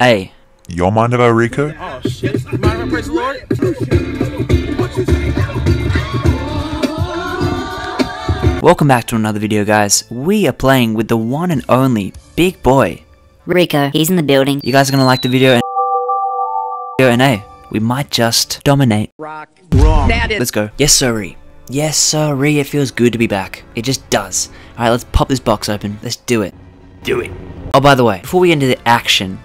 Hey. Y'all mind about Rico? Oh shit! Mind if I praise the Lord? Welcome back to another video, guys. We are playing with the one and only big boy, Rico. He's in the building. You guys are gonna like the video, and hey, we might just dominate. Rock. Wrong. Let's go. Yes, sirree. Yes, sirree. It feels good to be back. It just does. All right, let's pop this box open. Let's do it. Do it. Oh, by the way, before we get into the action,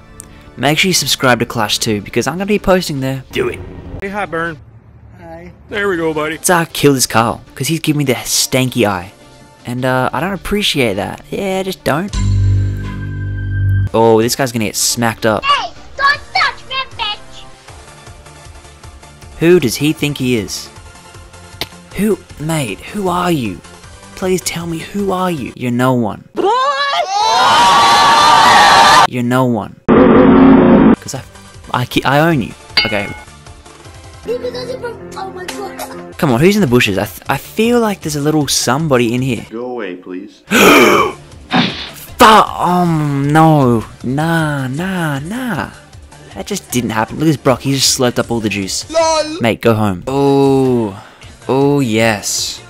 make sure you subscribe to Clash 2 because I'm gonna be posting there. Do it. Hey, hi, Burn. Hi. There we go, buddy. Let's kill this Carl because he's giving me the stanky eye, and I don't appreciate that. Yeah, just don't. Oh, this guy's gonna get smacked up. Hey, don't touch me, bitch. Who does he think he is? Who, mate? Who are you? Please tell me, who are you? You're no one. You're no one. Cause I own you. Okay. Oh my God. Come on, who's in the bushes? I feel like there's a little somebody in here. Go away, please. No, nah. That just didn't happen. Look at this Brock. He just slurped up all the juice. Lol. Mate, go home. Oh yes.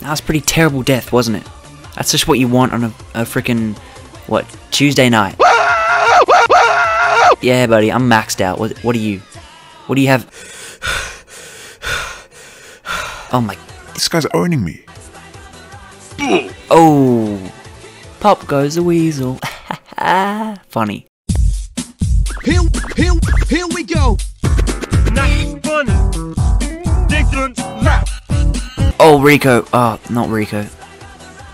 That was a pretty terrible death, wasn't it? That's just what you want on a freaking what Tuesday night. Yeah, buddy, I'm maxed out. What are you? What do you have? Oh my... This guy's owning me. Oh. Pop goes the weasel. Funny. Here we go. Not funny. Oh, Rico. Oh, not Rico.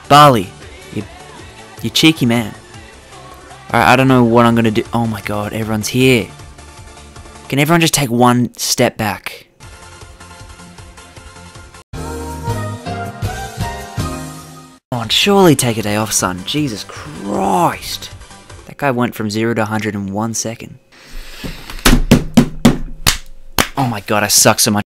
Barley. You cheeky man. Alright, I don't know what I'm gonna do. Oh my God, everyone's here. Can everyone just take one step back? Come on, surely take a day off, son. Jesus Christ. That guy went from 0 to 100 in 1 second. Oh my God, I suck so much.